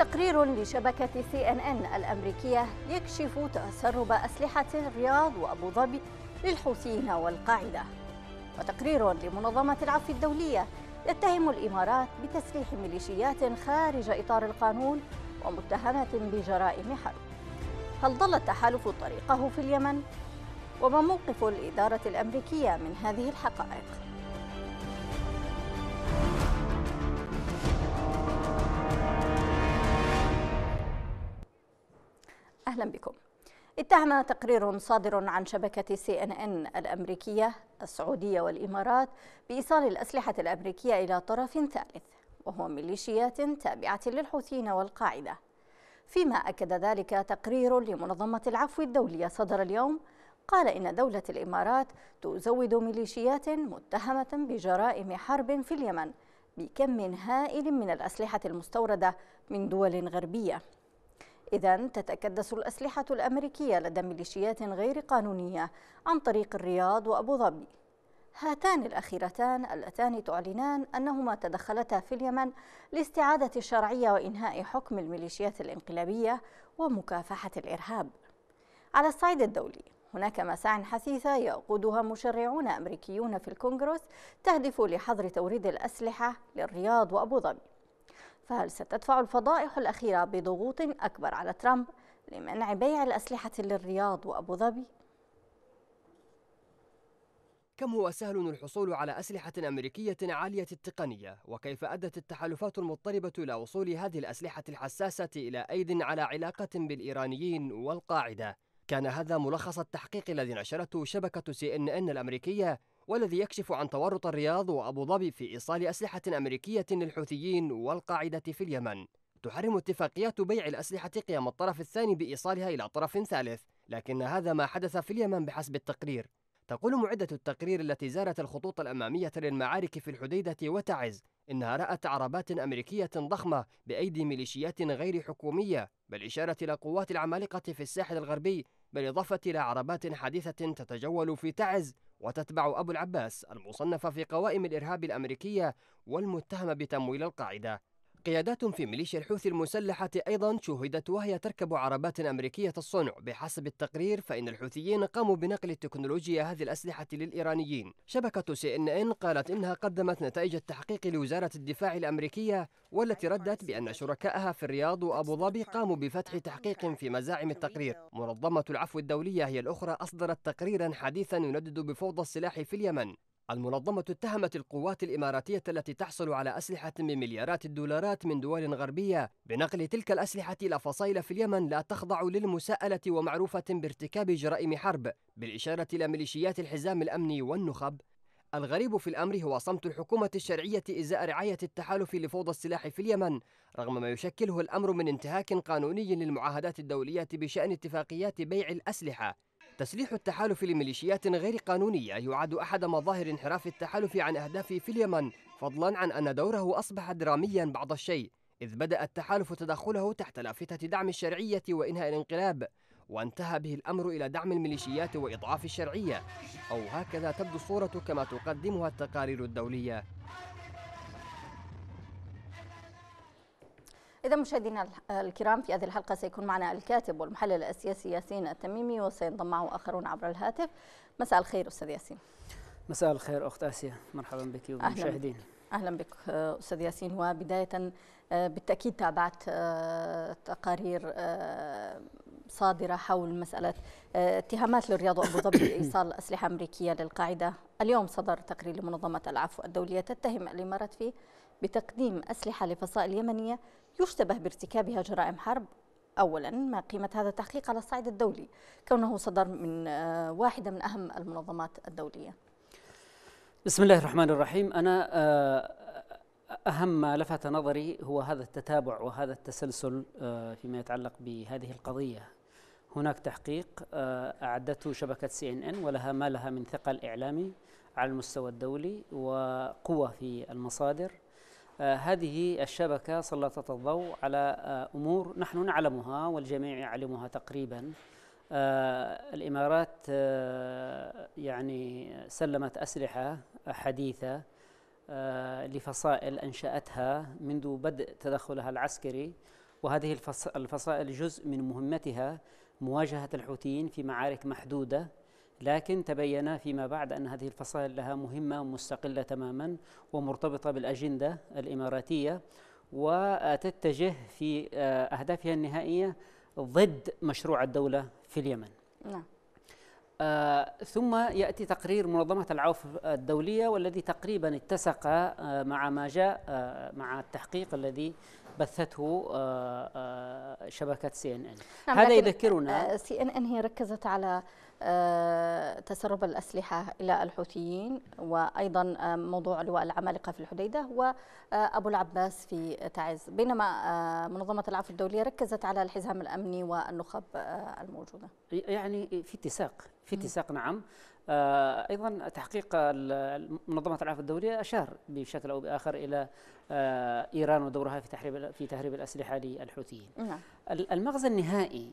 تقرير لشبكة CNN الأمريكية يكشف تسرب أسلحة الرياض وأبو ظبي للحوثيين والقاعدة. وتقرير لمنظمة العفو الدولية يتهم الإمارات بتسليح ميليشيات خارج إطار القانون ومتهمة بجرائم حرب. هل ضل التحالف طريقه في اليمن؟ وما موقف الإدارة الأمريكية من هذه الحقائق؟ أهلا بكم. اتهم تقرير صادر عن شبكة CNN الأمريكية السعودية والإمارات بإيصال الأسلحة الأمريكية إلى طرف ثالث وهو ميليشيات تابعة للحوثيين والقاعدة، فيما أكد ذلك تقرير لمنظمة العفو الدولية صدر اليوم قال إن دولة الإمارات تزود ميليشيات متهمة بجرائم حرب في اليمن بكم هائل من الأسلحة المستوردة من دول غربية. إذن تتكدس الأسلحة الأمريكية لدى ميليشيات غير قانونية عن طريق الرياض وأبو ظبي، هاتان الأخيرتان اللتان تعلنان أنهما تدخلتا في اليمن لاستعادة الشرعية وإنهاء حكم الميليشيات الانقلابية ومكافحة الإرهاب. على الصعيد الدولي هناك مساع حثيثة يقودها مشرعون أمريكيون في الكونجرس تهدف لحظر توريد الأسلحة للرياض وأبو ظبي، فهل ستدفع الفضائح الأخيرة بضغوط أكبر على ترمب لمنع بيع الأسلحة للرياض وأبو ظبي؟ كم هو سهل الحصول على أسلحة أمريكية عالية التقنية، وكيف أدت التحالفات المضطربة إلى وصول هذه الأسلحة الحساسة إلى أيد على علاقة بالإيرانيين والقاعدة. كان هذا ملخص التحقيق الذي نشرته شبكة CNN الأمريكية، والذي يكشف عن تورط الرياض وأبو ظبي في إيصال أسلحة أمريكية للحوثيين والقاعدة في اليمن. تحرم اتفاقيات بيع الأسلحة قيام الطرف الثاني بإيصالها إلى طرف ثالث، لكن هذا ما حدث في اليمن بحسب التقرير. تقول معدة التقرير التي زارت الخطوط الأمامية للمعارك في الحديدة وتعز إنها رأت عربات أمريكية ضخمة بأيدي ميليشيات غير حكومية، بالإشارة إلى قوات العمالقة في الساحل الغربي، بالإضافة إلى عربات حديثة تتجول في تعز وتتبع أبو العباس المصنفة في قوائم الإرهاب الأمريكية والمتهمة بتمويل القاعدة. قيادات في ميليشيا الحوثي المسلحة أيضا شوهدت وهي تركب عربات أمريكية الصنع. بحسب التقرير فإن الحوثيين قاموا بنقل التكنولوجيا هذه الأسلحة للإيرانيين. شبكة CNN قالت إنها قدمت نتائج التحقيق لوزارة الدفاع الأمريكية، والتي ردت بأن شركائها في الرياض وأبو ظبي قاموا بفتح تحقيق في مزاعم التقرير. منظمة العفو الدولية هي الأخرى أصدرت تقريرا حديثا يندد بفوضى السلاح في اليمن. المنظمة اتهمت القوات الإماراتية التي تحصل على أسلحة بمليارات الدولارات من دول غربية بنقل تلك الأسلحة إلى فصائل في اليمن لا تخضع للمساءلة ومعروفة بارتكاب جرائم حرب، بالإشارة إلى ميليشيات الحزام الأمني والنخب. الغريب في الأمر هو صمت الحكومة الشرعية إزاء رعاية التحالف لفوضى السلاح في اليمن، رغم ما يشكله الأمر من انتهاك قانوني للمعاهدات الدولية بشأن اتفاقيات بيع الأسلحة. تسليح التحالف لميليشيات غير قانونية يعد أحد مظاهر انحراف التحالف عن أهدافه في اليمن، فضلا عن أن دوره أصبح دراميا بعض الشيء، إذ بدأ التحالف تدخله تحت لافتة دعم الشرعية وإنهاء الانقلاب، وانتهى به الأمر إلى دعم الميليشيات وإضعاف الشرعية، أو هكذا تبدو الصورة كما تقدمها التقارير الدولية. إذا مشاهدينا الكرام، في هذه الحلقة سيكون معنا الكاتب والمحلل السياسي ياسين التميمي، وسينضم معه آخرون عبر الهاتف. مساء الخير أستاذ ياسين. مساء الخير أخت آسيا، مرحبا بك وبالمشاهدين. أهلا بك أستاذ ياسين. وبداية بالتأكيد تابعت تقارير صادرة حول مسألة اتهامات للرياض وأبو ظبي بإيصال أسلحة أمريكية للقاعدة. اليوم صدر تقرير لمنظمة العفو الدولية تتهم الإمارات فيه بتقديم أسلحة لفصائل يمنية يشتبه بارتكابها جرائم حرب. أولا، ما قيمة هذا التحقيق على الصعيد الدولي كونه صدر من واحدة من أهم المنظمات الدولية؟ بسم الله الرحمن الرحيم. أنا أهم ما لفت نظري هو هذا التتابع وهذا التسلسل فيما يتعلق بهذه القضية. هناك تحقيق أعدته شبكة CNN ولها ما لها من ثقل إعلامي على المستوى الدولي وقوة في المصادر. هذه الشبكة سلطت الضوء على أمور نحن نعلمها والجميع يعلمها تقريبا. الإمارات يعني سلمت أسلحة حديثة لفصائل أنشأتها منذ بدء تدخلها العسكري، وهذه الفصائل جزء من مهمتها مواجهة الحوثيين في معارك محدودة، لكن تبين فيما بعد أن هذه الفصائل لها مهمة مستقلة تماما ومرتبطة بالأجندة الإماراتية، وتتجه في أهدافها النهائية ضد مشروع الدولة في اليمن. نعم. ثم يأتي تقرير منظمة العفو الدولية، والذي تقريبا اتسق مع ما جاء مع التحقيق الذي بثته شبكة CNN. نعم، هذا يذكرنا CNN هي ركزت على تسرب الأسلحة إلى الحوثيين، وأيضا موضوع لواء العمالقة في الحديدة وأبو العباس في تعز، بينما منظمة العفو الدولية ركزت على الحزام الأمني والنخب الموجودة. يعني في اتساق. نعم. أيضا تحقيق منظمة العفو الدولية أشار بشكل أو بآخر إلى إيران ودورها في تهريب الأسلحة للحوثيين. المغزى النهائي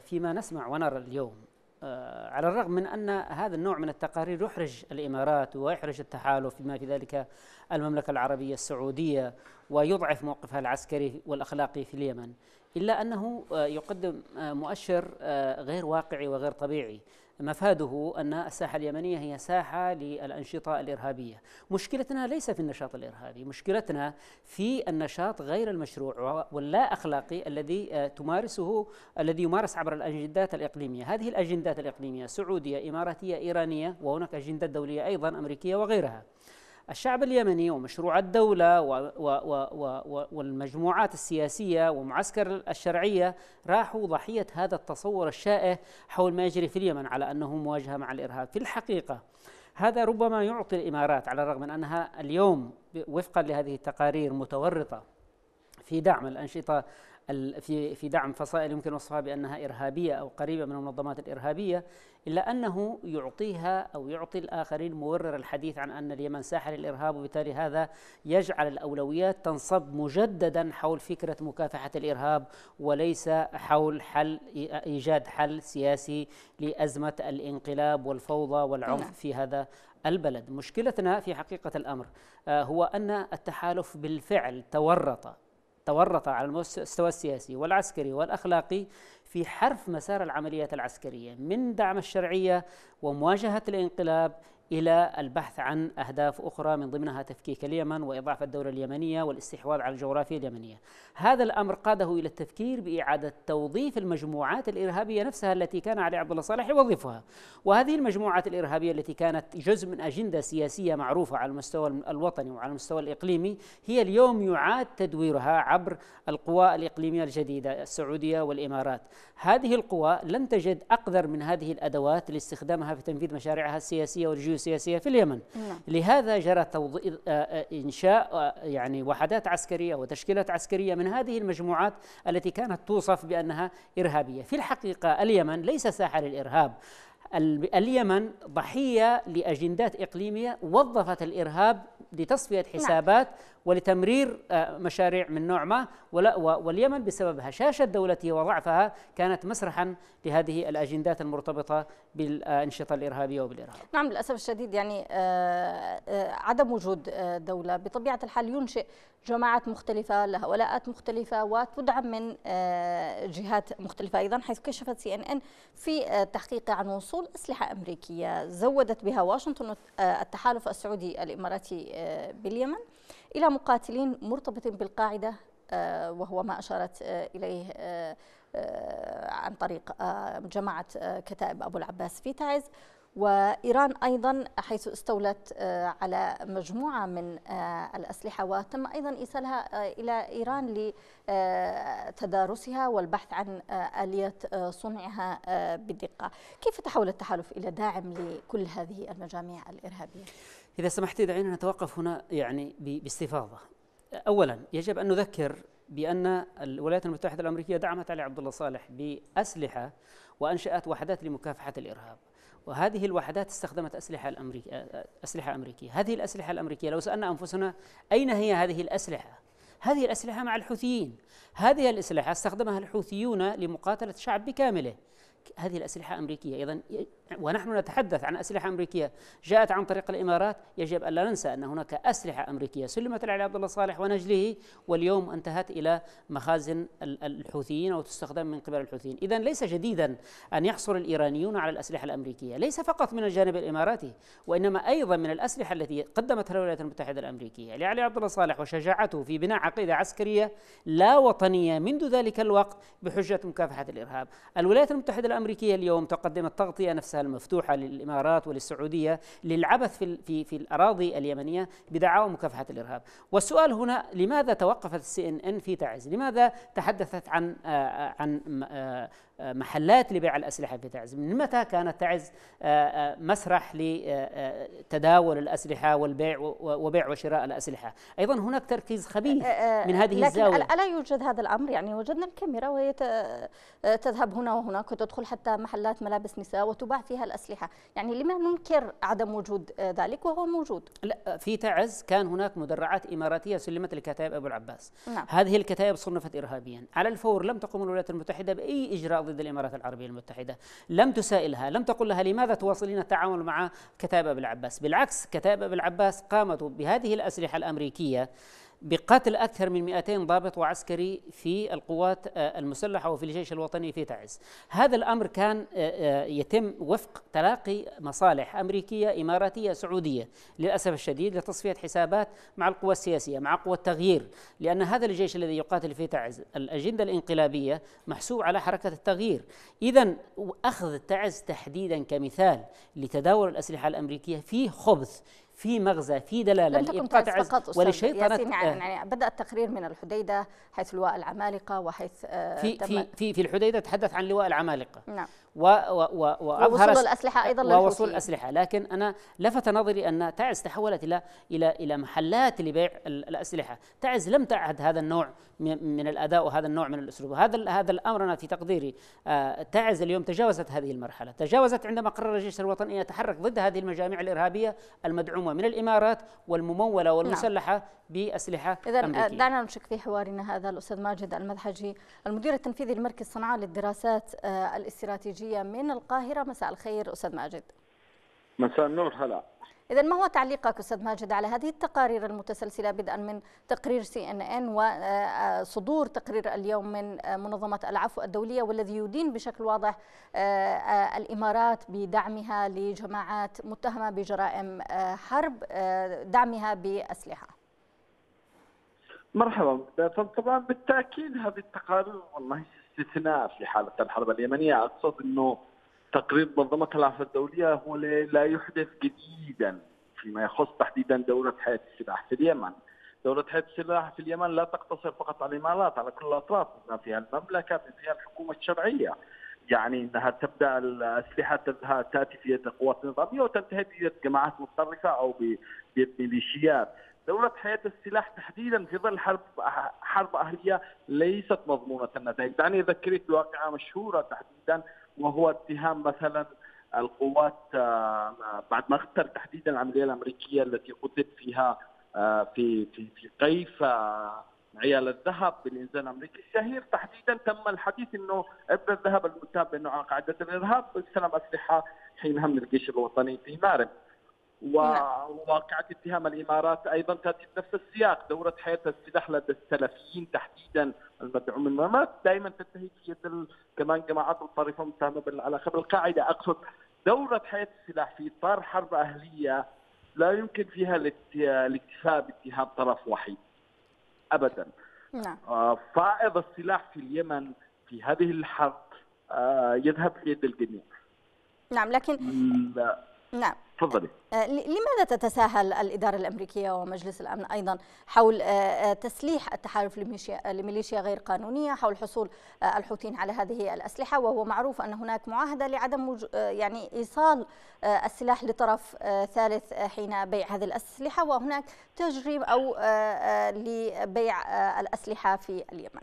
فيما نسمع ونرى اليوم، على الرغم من أن هذا النوع من التقارير يحرج الإمارات ويحرج التحالف بما في ذلك المملكة العربية السعودية ويضعف موقفها العسكري والأخلاقي في اليمن، إلا أنه يقدم مؤشر غير واقعي وغير طبيعي. مفاده أن الساحة اليمنية هي ساحة للأنشطة الإرهابية. مشكلتنا ليس في النشاط الإرهابي، مشكلتنا في النشاط غير المشروع واللا أخلاقي الذي يمارس عبر الأجندات الإقليمية. هذه الأجندات الإقليمية سعودية، إماراتية، إيرانية، وهناك أجندات دولية أيضا أمريكية وغيرها. الشعب اليمني ومشروع الدولة والمجموعات السياسية ومعسكر الشرعية راحوا ضحية هذا التصور الشائع حول ما يجري في اليمن على أنه مواجهة مع الإرهاب. في الحقيقة هذا ربما يعطي الإمارات، على الرغم من أنها اليوم وفقا لهذه التقارير متورطة في دعم الأنشطة في دعم فصائل يمكن وصفها بأنها إرهابية أو قريبة من المنظمات الإرهابية، إلا أنه يعطيها أو يعطي الآخرين مبرر الحديث عن أن اليمن ساحة للإرهاب، وبالتالي هذا يجعل الأولويات تنصب مجددا حول فكرة مكافحة الإرهاب وليس حول إيجاد حل سياسي لأزمة الانقلاب والفوضى والعنف في هذا البلد. مشكلتنا في حقيقة الأمر هو أن التحالف بالفعل تورط على المستوى السياسي والعسكري والأخلاقي في حرف مسار العمليات العسكرية من دعم الشرعية ومواجهة الانقلاب إلى البحث عن أهداف أخرى، من ضمنها تفكيك اليمن وإضعاف الدولة اليمنية والاستحواذ على الجغرافيا اليمنية. هذا الأمر قاده إلى التفكير بإعادة توظيف المجموعات الإرهابية نفسها التي كان علي عبد الله صالح يوظفها، وهذه المجموعات الإرهابية التي كانت جزء من أجندة سياسية معروفة على المستوى الوطني وعلى المستوى الإقليمي هي اليوم يعاد تدويرها عبر القوى الإقليمية الجديدة السعودية والإمارات. هذه القوى لن تجد أقدر من هذه الأدوات لاستخدامها في تنفيذ مشاريعها السياسية والجيوسياسية في اليمن. لهذا جرى إنشاء وحدات عسكرية وتشكيلات عسكرية من هذه المجموعات التي كانت توصف بأنها إرهابية. في الحقيقة اليمن ليس ساحة للإرهاب، اليمن ضحية لأجندات إقليمية وظفت الإرهاب لتصفية حسابات ولتمرير مشاريع من نوع ما، واليمن بسبب هشاشة دولتها وضعفها كانت مسرحا لهذه الأجندات المرتبطة بالأنشطة الإرهابية وبالإرهاب. نعم، للأسف الشديد عدم وجود دولة بطبيعة الحال ينشئ جماعات مختلفة لها ولاءات مختلفة وتدعم من جهات مختلفة أيضا، حيث كشفت CNN في تحقيقها عن وصول أسلحة أمريكية زودت بها واشنطن التحالف السعودي الإماراتي باليمن إلى مقاتلين مرتبطين بالقاعدة، وهو ما أشارت إليه عن طريق جماعة كتائب أبو العباس في تعز. وإيران أيضا حيث استولت على مجموعة من الأسلحة، وتم أيضا إيصالها إلى إيران لتدارسها والبحث عن آلية صنعها بدقة. كيف تحول التحالف إلى داعم لكل هذه المجاميع الإرهابية؟ إذا سمحتي دعينا نتوقف هنا باستفاضة. أولا يجب أن نذكر بأن الولايات المتحدة الأمريكية دعمت علي عبد الله صالح بأسلحة وأنشأت وحدات لمكافحة الإرهاب، وهذه الوحدات استخدمت أسلحة أمريكية. هذه الأسلحة الأمريكية لو سألنا أنفسنا أين هي هذه الأسلحة مع الحوثيين، هذه الأسلحة استخدمها الحوثيون لمقاتلة الشعب بكامله. هذه الأسلحة أمريكية إذن، ونحن نتحدث عن أسلحة أمريكية جاءت عن طريق الإمارات. يجب أن لا ننسى أن هناك أسلحة أمريكية سلمت لعلي عبد الله صالح ونجله، واليوم انتهت إلى مخازن الحوثيين أو تستخدم من قبل الحوثيين. إذن ليس جديدا أن يحصل الإيرانيون على الأسلحة الأمريكية، ليس فقط من الجانب الإماراتي، وإنما أيضا من الأسلحة التي قدمتها الولايات المتحدة الأمريكية. لعلي عبد الله صالح وشجاعته في بناء عقيدة عسكرية لا وطنية منذ ذلك الوقت بحجة مكافحة الإرهاب. الولايات المتحدة الأمريكية اليوم تقدم التغطية نفسها المفتوحة للإمارات وللسعودية للعبث في الأراضي اليمنية بدعاوى مكافحة الإرهاب. والسؤال هنا، لماذا توقفت CNN في تعز؟ لماذا تحدثت عن محلات لبيع الأسلحة في تعز؟ من متى كانت تعز مسرح لتداول الأسلحة والبيع وبيع وشراء الأسلحة؟ أيضا هناك تركيز خبيث من هذه الزاوية. لكن ألا يوجد هذا الأمر؟ يعني وجدنا الكاميرا وهي تذهب هنا وهناك وتدخل حتى محلات ملابس نساء وتباع فيها الأسلحة، يعني لما ننكر عدم وجود ذلك وهو موجود؟ لا، في تعز كان هناك مدرعات إماراتية سلمت لكتائب أبو العباس. نعم. هذه الكتائب صنفت إرهابيا على الفور، لم تقم الولايات المتحدة بأي إجراء ضد الإمارات العربية المتحدة، لم تسائلها، لم تقل لها لماذا تواصلين التعامل مع كتائب أبو العباس. بالعكس، كتائب أبو العباس قامت بهذه الأسلحة الأمريكية بقتل أكثر من 200 ضابط وعسكري في القوات المسلحة وفي الجيش الوطني في تعز. هذا الأمر كان يتم وفق تلاقي مصالح أمريكية إماراتية سعودية، للأسف الشديد لتصفية حسابات مع القوى السياسية، مع قوى التغيير، لأن هذا الجيش الذي يقاتل في تعز الأجندة الإنقلابية محسوب على حركة التغيير. إذن أخذ تعز تحديدا كمثال لتداول الأسلحة الأمريكية فيه خبث، في مغزى، في دلاله. لم تكن تعز فقط أستاذ ياسين، يعني بدأ التقرير من الحديده حيث لواء العمالقه، وحيث في الحديده تحدث عن لواء العمالقه. نعم. ووصول الأسلحة أيضا للحوثيين، ووصول الأسلحة. لكن أنا لفت نظري أن تعز تحولت إلى إلى إلى محلات لبيع الأسلحة. تعز لم تعهد هذا النوع من الأداء وهذا النوع من الأسلوب. هذا الأمر أنا في تقديري تعز اليوم تجاوزت هذه المرحلة، تجاوزت عندما قرر الجيش الوطني أن يتحرك ضد هذه المجاميع الإرهابية المدعومة من الإمارات والممولة والمسلحة. نعم. بأسلحة أمريكية. إذن دعنا نشك في حوارنا هذا الأستاذ ماجد المذحجي، المدير التنفيذي لمركز صنعاء للدراسات الاستراتيجية من القاهرة. مساء الخير أستاذ ماجد. مساء النور. هلا. إذن ما هو تعليقك أستاذ ماجد على هذه التقارير المتسلسلة بدءا من تقرير CNN وصدور تقرير اليوم من منظمة العفو الدولية، والذي يدين بشكل واضح الإمارات بدعمها لجماعات متهمة بجرائم حرب، دعمها بأسلحة؟ مرحبا. طبعا بالتأكيد هذه التقارير والله استثناء في حالة الحرب اليمنية. أقصد أنه تقرير منظمة العفو الدولية هو لا يحدث جديدا فيما يخص تحديدا دورة حياة السلاح في اليمن. دورة حياة السلاح في اليمن لا تقتصر فقط على الإمارات، على كل الأطراف، بما فيها المملكة، بما فيها الحكومة الشرعية. يعني أنها تبدأ الأسلحة تأتي في يد القوات النظامية وتنتهي في يد جماعات متطرفة أو بيد ميليشيات. دورة حياة السلاح تحديدا في ظل حرب أهلية ليست مضمونة النتائج. دعني أذكرك بواقعة مشهورة تحديدا، وهو اتهام مثلا القوات بعد ما اختر تحديدا العملية الأمريكية التي قتل فيها في في في قيف عيال الذهب بالإنزال الأمريكي الشهير. تحديدا تم الحديث أنه ابن الذهب المتهم بأنه عن قاعدة الإرهاب استلم أسلحة حينها من الجيش الوطني في مارب. وواقعة اتهام الإمارات أيضا تأتي بنفس السياق. دورة حياة السلاح لدى السلفيين تحديدا المدعوم من الإمارات دائما تنتهي في يد كمان جماعات متطرفة متهمة على خبر القاعدة. أقصد دورة حياة السلاح في إطار حرب أهلية لا يمكن فيها الاكتفاء باتهام طرف وحيد أبدا. فائض السلاح في اليمن في هذه الحرب يذهب في يد الجميع. نعم. لكن نعم تفضلي. لماذا تتساهل الإدارة الأمريكية ومجلس الأمن أيضا حول تسليح التحالف لميليشيا غير قانونية، حول حصول الحوثيين على هذه الأسلحة، وهو معروف أن هناك معاهدة لعدم يعني إيصال السلاح لطرف ثالث حين بيع هذه الأسلحة، وهناك تجريم أو لبيع الأسلحة في اليمن؟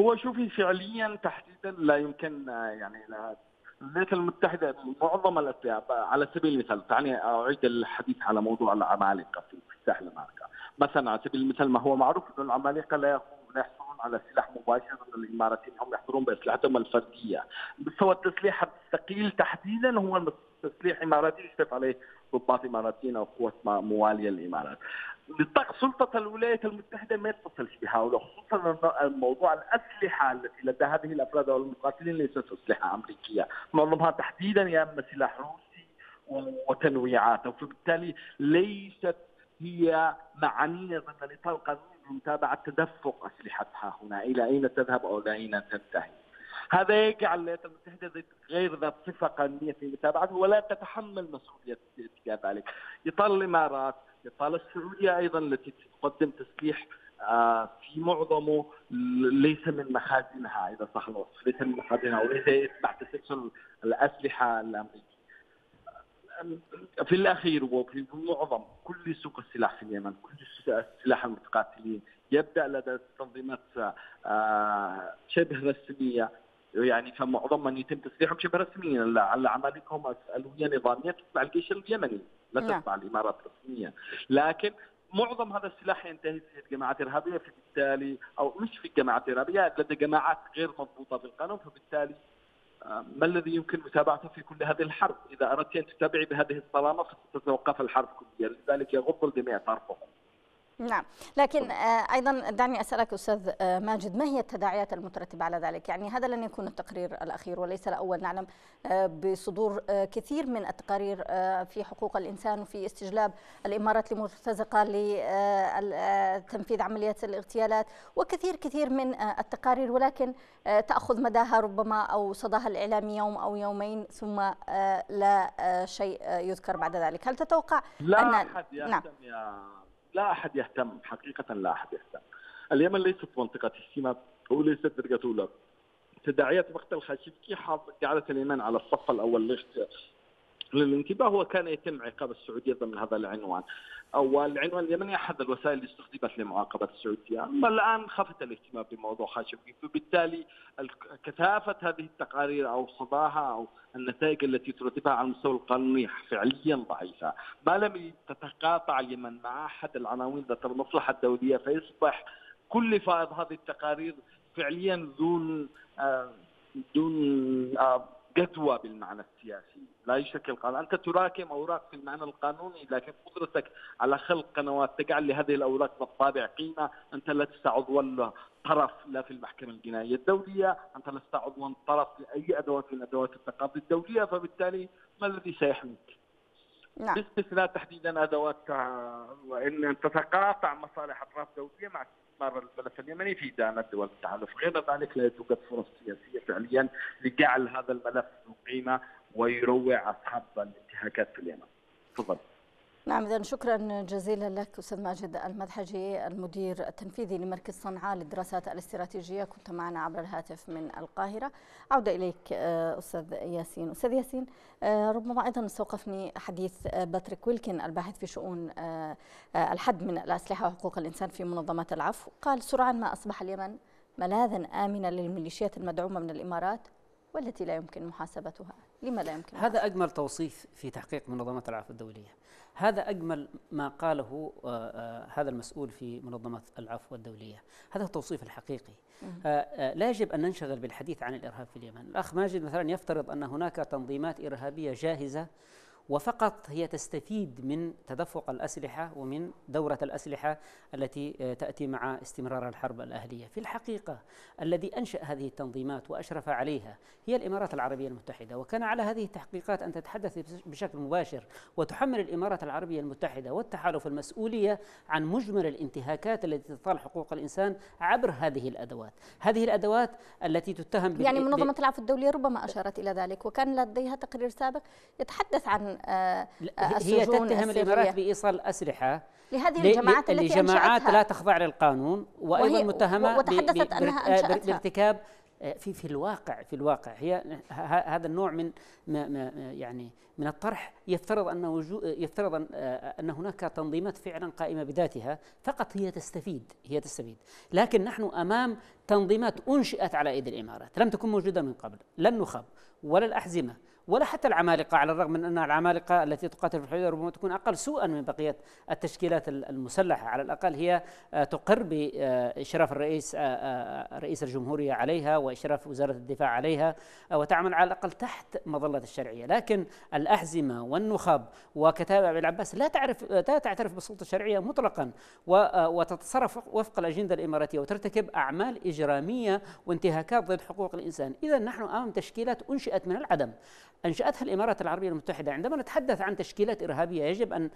هو شوفي فعليا تحديدا لا يمكن، يعني لا الولايات المتحدة معظم الأسلحة على سبيل المثال، تعني أعيد الحديث على موضوع العمالقة في الساحل الأمريكي مثلا. على سبيل المثال ما هو معروف أن العمالقة لا يحصلون على سلاح مباشر من الاماراتيين، هم يحضرون باسلحتهم الفرديه. مستوى التسليح الثقيل تحديدا هو تسليح اماراتي يشرف عليه ضباط اماراتيين او قوات مواليه للامارات. سلطه الولايات المتحده ما يتصلش بهؤلاء، خصوصا موضوع الاسلحه التي لدى هذه الافراد والمقاتلين ليست اسلحه امريكيه، معظمها تحديدا يا اما سلاح روسي وتنويعاته، فبالتالي ليست هي معنيه ضمن اطار قانون لمتابعه تدفق اسلحتها هنا الى اين تذهب او الى اين تنتهي. هذا يجعل الولايات المتحده غير ذات صفه قانونيه في متابعته ولا تتحمل مسؤوليه تجاه ذلك. يطال الامارات، يطال السعوديه ايضا التي تقدم تسليح في معظمه ليس من مخازنها اذا صح الوصف، ليس من مخازنها وليس يتبع تسلسل الاسلحه الامريكيه. في الأخير وفي معظم كل سوق السلاح في اليمن، كل سلاح المتقاتلين يبدأ لدى تنظيمات شبه رسمية، يعني فمعظم من يتم تسليحهم شبه رسميا على عملكهم ألوية نظامية تتبع الجيش اليمني لا تتبع الإمارات الرسمية، لكن معظم هذا السلاح ينتهي في الجماعات الإرهابية، فبالتالي أو مش في الجماعات الإرهابية لدى جماعات غير مضبوطة بالقانون، فبالتالي ما الذي يمكن متابعته في كل هذه الحرب؟ إذا أردت أن تتابعي بهذه الصرامة فستتوقف الحرب كليا، لذلك يغض الجميع طرفه. نعم، لكن أيضا دعني أسألك أستاذ ماجد، ما هي التداعيات المترتبة على ذلك؟ يعني هذا لن يكون التقرير الأخير وليس الأول، نعلم بصدور كثير من التقارير في حقوق الإنسان وفي استجلاب الإمارات لمرتزقة لتنفيذ عمليات الاغتيالات وكثير كثير من التقارير، ولكن تأخذ مداها ربما أو صداها الإعلامي يوم أو يومين ثم لا شيء يذكر بعد ذلك. هل تتوقع أن لا أحد يهتم؟ حقيقة لا أحد يهتم. اليمن ليست منطقة هشيمة وليست درجة أولى. تداعيات مقتل خاشقجي جعلت اليمن على الصف الأول للانتباه، وكان يتم عقاب السعودية ضمن هذا العنوان. والعنوان اليمني أحد الوسائل اللي استخدمت لمعاقبة السعودية، أما الآن خفت الاهتمام بموضوع خاشقجي، فبالتالي كثافة هذه التقارير أو صداها أو النتائج التي ترتبها على المستوى القانوني فعليا ضعيفة. ما لم تتقاطع اليمن مع أحد العناوين ذات المصلحة الدولية فيصبح كل فائض هذه التقارير فعليا دون جدوى بالمعنى السياسي، لا يشكل قانون. أنت تراكم أوراق في المعنى القانوني، لكن قدرتك على خلق قنوات تجعل لهذه الأوراق بالطابع قيمة. أنت لا تستطيع عضوا طرف لا في المحكمة الجنائية الدولية، أنت لا تستطيع عضوا طرف لأي أدوات من أدوات التقاضي الدولية، فبالتالي ما الذي سيحميك؟ باستثناء تحديدا أدوات أن تتقاطع مصالح أطراف دولية مع استثمار الملف اليمني في إدانة دول التحالف. غير ذلك لا توجد فرص سياسية فعليا لجعل هذا الملف ذو قيمة ويروع أصحاب الانتهاكات في اليمن. تفضل. نعم، إذن شكرا جزيلا لك أستاذ ماجد المذحجي المدير التنفيذي لمركز صنعاء للدراسات الاستراتيجية، كنت معنا عبر الهاتف من القاهرة. عودة إليك أستاذ ياسين. أستاذ ياسين، ربما أيضا استوقفني حديث باتريك ويلكن الباحث في شؤون الحد من الأسلحة وحقوق الإنسان في منظمة العفو، قال سرعا ما أصبح اليمن ملاذا آمنا للميليشيات المدعومة من الإمارات والتي لا يمكن محاسبتها. لما لا يمكن؟ هذا أجمل توصيف في تحقيق منظمة العفو الدولية، هذا أجمل ما قاله هذا المسؤول في منظمة العفو الدولية، هذا التوصيف الحقيقي. لا يجب أن ننشغل بالحديث عن الإرهاب في اليمن. الأخ ماجد مثلا يفترض أن هناك تنظيمات إرهابية جاهزة وفقط هي تستفيد من تدفق الأسلحة ومن دورة الأسلحة التي تأتي مع استمرار الحرب الأهلية. في الحقيقة الذي أنشأ هذه التنظيمات وأشرف عليها هي الإمارات العربية المتحدة، وكان على هذه التحقيقات أن تتحدث بشكل مباشر، وتحمل الإمارات العربية المتحدة والتحالف المسؤولية عن مجمل الانتهاكات التي تطال حقوق الإنسان عبر هذه الأدوات. هذه الأدوات التي تتهم يعني منظمة العفو الدولية ربما أشارت إلى ذلك، وكان لديها تقرير سابق يتحدث عن هي تتهم الإمارات بإيصال أسلحة لهذه الجماعات التي أنشأتها، لا تخضع للقانون، وأيضا متهمة بارتكاب في الواقع هي هذا النوع من يعني من الطرح. يفترض أن هناك تنظيمات فعلا قائمة بذاتها، فقط هي تستفيد. لكن نحن أمام تنظيمات أنشئت على أيدي الإمارات، لم تكن موجودة من قبل، لن نخاب ولا الأحزمة ولا حتى العمالقة، على الرغم من أن العمالقة التي تقاتل في الحدود ربما تكون أقل سوءا من بقية التشكيلات المسلحة، على الأقل هي تقر بإشراف رئيس الجمهورية عليها وإشراف وزارة الدفاع عليها وتعمل على الأقل تحت مظلة الشرعية. لكن الأحزمة والنخب وكتاب أبي العباس لا تعترف بالسلطة الشرعية مطلقا، وتتصرف وفق الأجندة الإماراتية وترتكب أعمال إجرامية وانتهاكات ضد حقوق الإنسان. إذا نحن أمام تشكيلات أنشئت من العدم، أنشأتها الإمارات العربية المتحدة. عندما نتحدث عن تشكيلات إرهابية يجب أن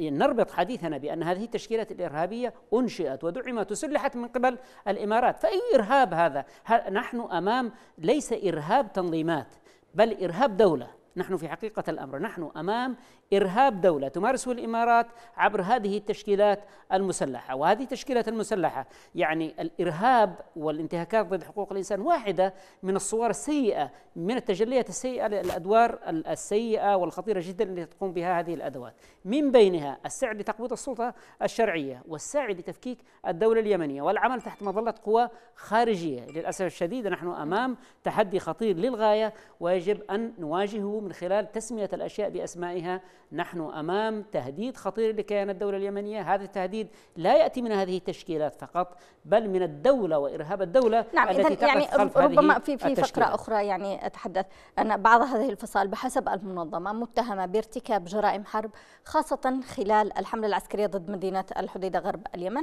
نربط حديثنا بأن هذه التشكيلات الإرهابية أنشئت ودعمت وسلحت من قبل الإمارات، فأي إرهاب هذا؟ نحن أمام ليس إرهاب تنظيمات بل إرهاب دولة. نحن في حقيقة الأمر نحن أمام إرهاب دولة تمارسه الإمارات عبر هذه التشكيلات المسلحة، وهذه التشكيلات المسلحة يعني الإرهاب والانتهاكات ضد حقوق الإنسان واحدة من الصور السيئة، من التجليات السيئة للأدوار السيئة والخطيرة جدا التي تقوم بها هذه الأدوات، من بينها السعي لتقويض السلطة الشرعية والسعي لتفكيك الدولة اليمنية والعمل تحت مظلة قوى خارجية. للأسف الشديد نحن أمام تحدي خطير للغاية ويجب أن نواجهه من خلال تسمية الأشياء بأسمائها. نحن أمام تهديد خطير لكيان الدولة اليمنية، هذا التهديد لا يأتي من هذه التشكيلات فقط بل من الدولة وإرهاب الدولة. نعم، التي يعني ربما في فقرة أخرى يعني أتحدث أن بعض هذه الفصائل بحسب المنظمة متهمة بارتكاب جرائم حرب، خاصة خلال الحملة العسكرية ضد مدينة الحديدة غرب اليمن،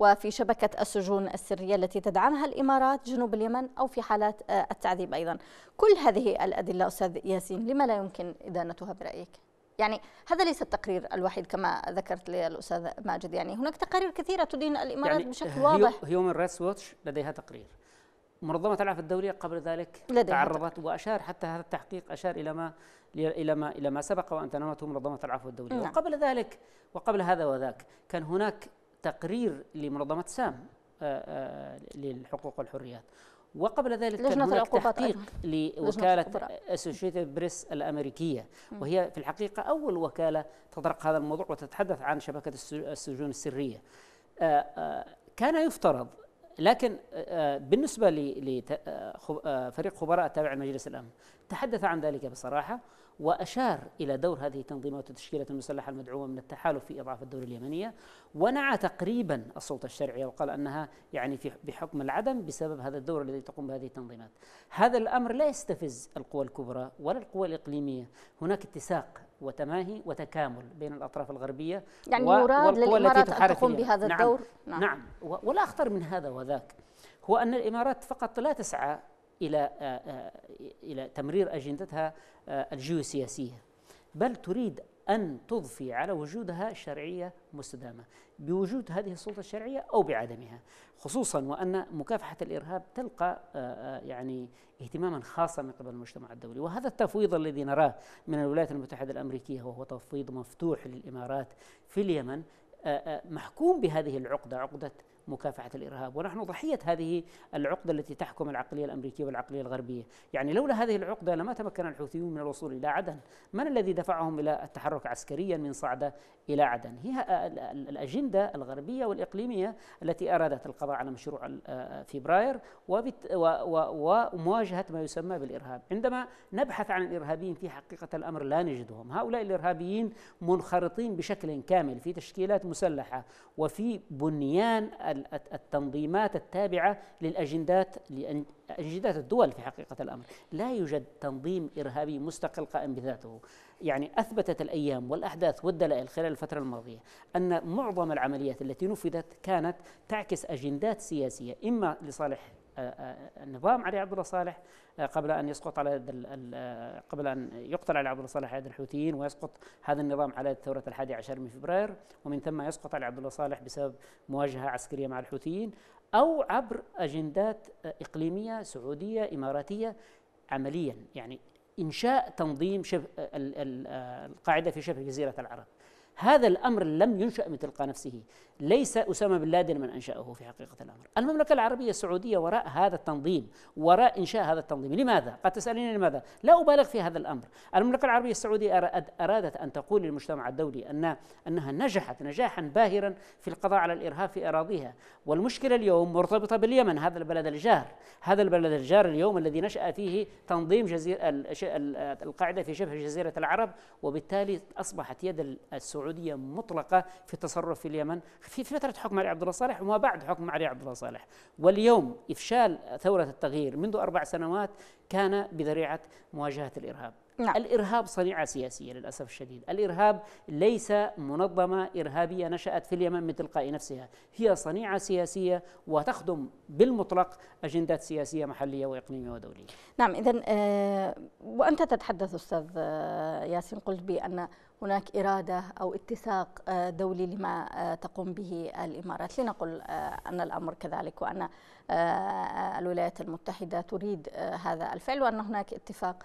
وفي شبكة السجون السرية التي تدعمها الإمارات جنوب اليمن، أو في حالات التعذيب أيضا. كل هذه الأدلة أستاذ ياسين لما لا يمكن إدانتها برأيك؟ يعني هذا ليس التقرير الوحيد كما ذكرت لي الأستاذ ماجد، يعني هناك تقارير كثيرة تدين الإمارات يعني بشكل واضح. هيومن رايتس ووتش لديها تقرير، منظمة العفو الدولية قبل ذلك تعرضت وأشار حتى هذا التحقيق أشار إلى ما سبق وأن تناولته منظمة العفو الدولية. نعم. وقبل ذلك وقبل هذا وذاك كان هناك تقرير لمنظمة سام للحقوق والحريات، وقبل ذلك كان هناك تحقيق لوكالة أسوشيتد بريس الأمريكية، وهي في الحقيقة أول وكالة تطرق هذا الموضوع وتتحدث عن شبكة السجون السرية. كان يفترض، لكن بالنسبة لفريق خبراء تابع لمجلس الأمن تحدث عن ذلك بصراحة وأشار إلى دور هذه التنظيمات والتشكيلات المسلحة المدعومة من التحالف في إضعاف الدولة اليمنية، ونعى تقريبا السلطة الشرعية وقال أنها يعني بحكم العدم بسبب هذا الدور الذي تقوم بهذه التنظيمات. هذا الأمر لا يستفز القوى الكبرى ولا القوى الإقليمية، هناك اتساق وتماهي وتكامل بين الأطراف الغربية يعني يراد للإمارات أن تقوم بهذا الدور. نعم. نعم. ولا أخطر من هذا وذاك هو أن الإمارات فقط لا تسعى إلى تمرير أجندتها الجيوسياسية بل تريد أن تضفي على وجودها شرعية مستدامة بوجود هذه السلطة الشرعية أو بعدمها، خصوصا وأن مكافحة الإرهاب تلقى يعني اهتماما خاصا من قبل المجتمع الدولي. وهذا التفويض الذي نراه من الولايات المتحدة الأمريكية وهو تفويض مفتوح للإمارات في اليمن محكوم بهذه العقدة، عقدة مكافحة الإرهاب، ونحن ضحية هذه العقدة التي تحكم العقلية الأمريكية والعقلية الغربية. يعني لولا هذه العقدة لما تمكن الحوثيون من الوصول إلى عدن. من الذي دفعهم إلى التحرك عسكريا من صعدة إلى عدن؟ هي الأجندة الغربية والإقليمية التي أرادت القضاء على مشروع فبراير ومواجهة ما يسمى بالإرهاب. عندما نبحث عن الإرهابيين في حقيقة الأمر لا نجدهم، هؤلاء الإرهابيين منخرطين بشكل كامل في تشكيلات مسلحة وفي بنيان التنظيمات التابعة لأجندات الدول. في حقيقة الأمر لا يوجد تنظيم إرهابي مستقل قائم بذاته. يعني أثبتت الأيام والأحداث والدلائل خلال الفترة الماضية أن معظم العمليات التي نفذت كانت تعكس أجندات سياسية، إما لصالح النظام علي عبد الله صالح قبل أن يسقط على قبل أن يقتل علي عبد الله صالح على يد الحوثيين ويسقط هذا النظام على الثورة 11 من فبراير، ومن ثم يسقط علي عبد الله صالح بسبب مواجهة عسكرية مع الحوثيين، أو عبر أجندات إقليمية سعودية إماراتية. عمليا يعني إنشاء تنظيم القاعدة في شبه جزيرة العرب. هذا الأمر لم ينشأ من تلقاء نفسه، ليس أسامة بن لادن من أنشأه في حقيقة الأمر. المملكة العربية السعودية وراء هذا التنظيم، وراء إنشاء هذا التنظيم. لماذا؟ قد تسألين لماذا؟ لا أبالغ في هذا الأمر. المملكة العربية السعودية أرادت أن تقول للمجتمع الدولي أنها نجحت نجاحا باهرا في القضاء على الإرهاب في أراضيها، والمشكلة اليوم مرتبطة باليمن، هذا البلد الجار، هذا البلد الجار اليوم الذي نشأ فيه تنظيم القاعدة في شبه جزيرة العرب، وبالتالي أصبحت يد السعودية مطلقة في التصرف في اليمن في فترة حكم علي عبد الله صالح وما بعد حكم علي عبد الله صالح. واليوم إفشال ثورة التغيير منذ 4 سنوات كان بذريعة مواجهة الإرهاب. نعم. الإرهاب صنيعة سياسية للأسف الشديد، الإرهاب ليس منظمة إرهابية نشأت في اليمن من تلقاء نفسها، هي صنيعة سياسية وتخدم بالمطلق أجندات سياسية محلية وإقليمية ودولية. نعم. إذن وأنت تتحدث أستاذ ياسين، قلت بأن هناك إرادة أو اتساق دولي لما تقوم به الإمارات، لنقل أن الأمر كذلك وأن الولايات المتحدة تريد هذا الفعل وأن هناك اتفاق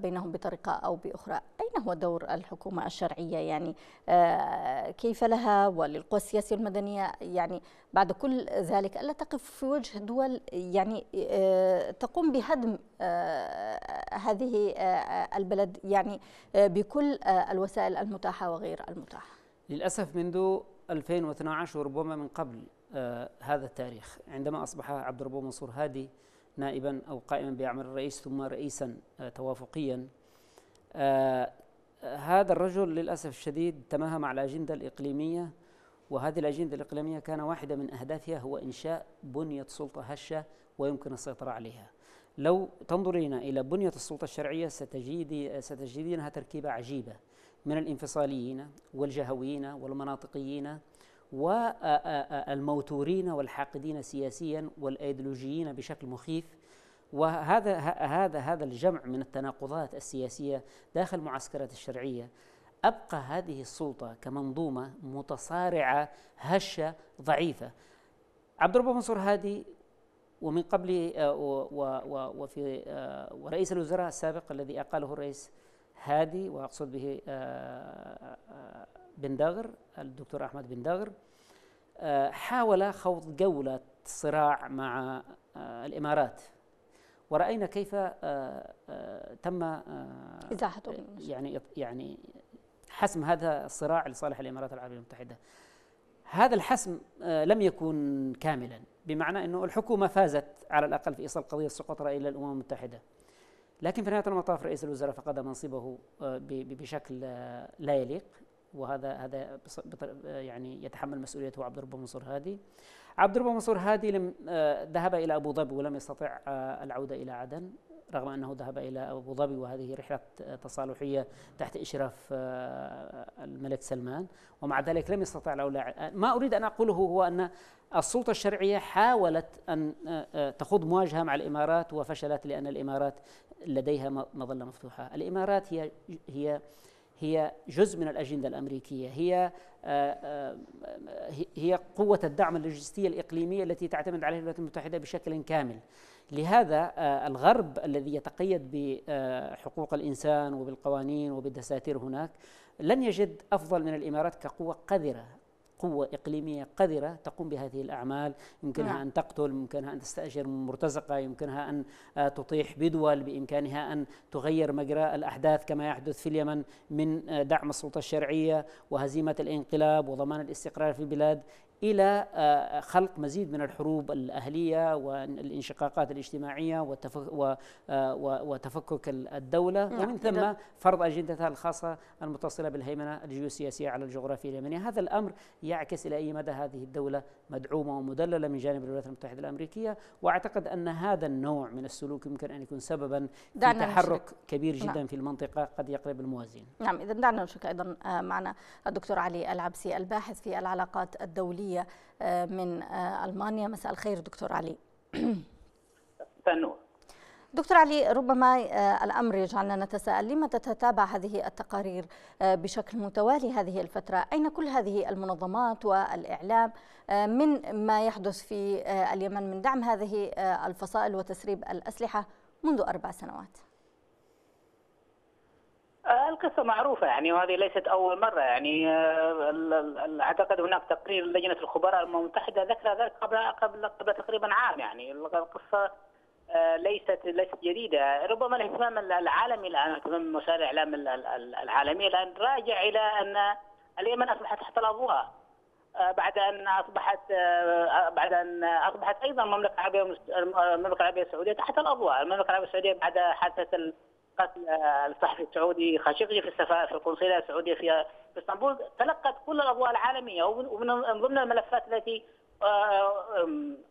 بينهم بطريقة أو بأخرى، أين هو دور الحكومة الشرعية؟ يعني كيف لها وللقوى السياسية المدنية يعني بعد كل ذلك ألا تقف في وجه دول يعني تقوم بهدم هذه البلد يعني بكل الوسائل المتاحة وغير المتاحة؟ للأسف منذ 2012 وربما من قبل هذا التاريخ، عندما أصبح عبد الربوب منصور هادي نائبا أو قائما بأعمال الرئيس ثم رئيسا توافقيا، هذا الرجل للأسف الشديد تماهى مع الأجندة الإقليمية، وهذه الأجندة الإقليمية كان واحدة من أهدافها هو إنشاء بنية سلطة هشة ويمكن السيطرة عليها. لو تنظرين إلى بنية السلطة الشرعية ستجدينها تركيبة عجيبة من الانفصاليين والجهويين والمناطقيين والموتورين والحاقدين سياسيا والايديولوجيين بشكل مخيف، وهذا هذا الجمع من التناقضات السياسية داخل معسكرات الشرعية أبقى هذه السلطة كمنظومة متصارعة هشة ضعيفة. عبد الرب منصور هادي ومن قبل ورئيس الوزراء السابق الذي أقاله الرئيس هادي، وأقصد به بن داغر الدكتور أحمد بن داغر، حاول خوض جولة صراع مع الإمارات، ورأينا كيف تم إزاحته، يعني حسم هذا الصراع لصالح الإمارات العربية المتحدة. هذا الحسم لم يكن كاملا، بمعنى أنه الحكومة فازت على الأقل في إيصال قضية السقطرة إلى الأمم المتحدة، لكن في نهاية المطاف رئيس الوزراء فقد منصبه بشكل لا يليق، وهذا يعني يتحمل مسؤوليته عبد الرب منصور هادي. عبد الرب منصور هادي ذهب إلى أبو ظبي ولم يستطع العودة إلى عدن، رغم أنه ذهب إلى أبو ظبي وهذه رحلة تصالحية تحت إشراف الملك سلمان، ومع ذلك لم يستطع العودة. ما أريد أن أقوله هو أن السلطة الشرعية حاولت أن تخوض مواجهة مع الإمارات وفشلت، لأن الإمارات لديها مظلة مفتوحة. الإمارات هي جزء من الأجندة الأمريكية، هي قوة الدعم اللوجستية الإقليمية التي تعتمد عليها الولايات المتحدة بشكل كامل. لهذا الغرب الذي يتقيد بحقوق الإنسان وبالقوانين وبالدساتير هناك لن يجد أفضل من الإمارات كقوة قذرة، قوة إقليمية قذرة تقوم بهذه الأعمال، يمكنها أن تقتل، يمكنها أن تستأجر مرتزقة، يمكنها أن تطيح بدول، بإمكانها أن تغير مجرى الأحداث كما يحدث في اليمن من دعم السلطة الشرعية وهزيمة الانقلاب وضمان الاستقرار في البلاد إلى خلق مزيد من الحروب الأهلية والانشقاقات الاجتماعية وتفكك الدولة، ومن ثم فرض أجندتها الخاصة المتصلة بالهيمنة الجيوسياسية على الجغرافيا اليمنية. هذا الأمر يعكس إلى أي مدى هذه الدولة مدعومة ومدللة من جانب الولايات المتحدة الأمريكية، وأعتقد أن هذا النوع من السلوك يمكن أن يكون سببا في تحرك كبير جدا في المنطقة قد يقلب الموازين. نعم. إذا دعنا نشكر أيضا معنا الدكتور علي العبسي الباحث في العلاقات الدولية من ألمانيا. مساء الخير دكتور علي. دكتور علي، ربما الأمر يجعلنا نتساءل لما تتتابع هذه التقارير بشكل متوالي هذه الفترة؟ أين كل هذه المنظمات والإعلام من ما يحدث في اليمن من دعم هذه الفصائل وتسريب الأسلحة منذ 4 سنوات؟ القصة معروفة يعني، وهذه ليست أول مرة يعني. أعتقد هناك تقرير لجنة الخبراء الأمم المتحدة ذكر ذلك قبل تقريبا عام يعني. القصة ليست جديدة. ربما الاهتمام العالمي الآن، اهتمام وسائل الإعلام العالمية الآن راجع إلى أن اليمن أصبحت تحت الأضواء بعد أن أصبحت أيضا المملكة العربية السعودية تحت الأضواء. المملكة العربية السعودية بعد حادثة قتل الصحفي السعودي خاشقجي في القنصلية السعودية في اسطنبول تلقت كل الأضواء العالمية، ومن ضمن الملفات التي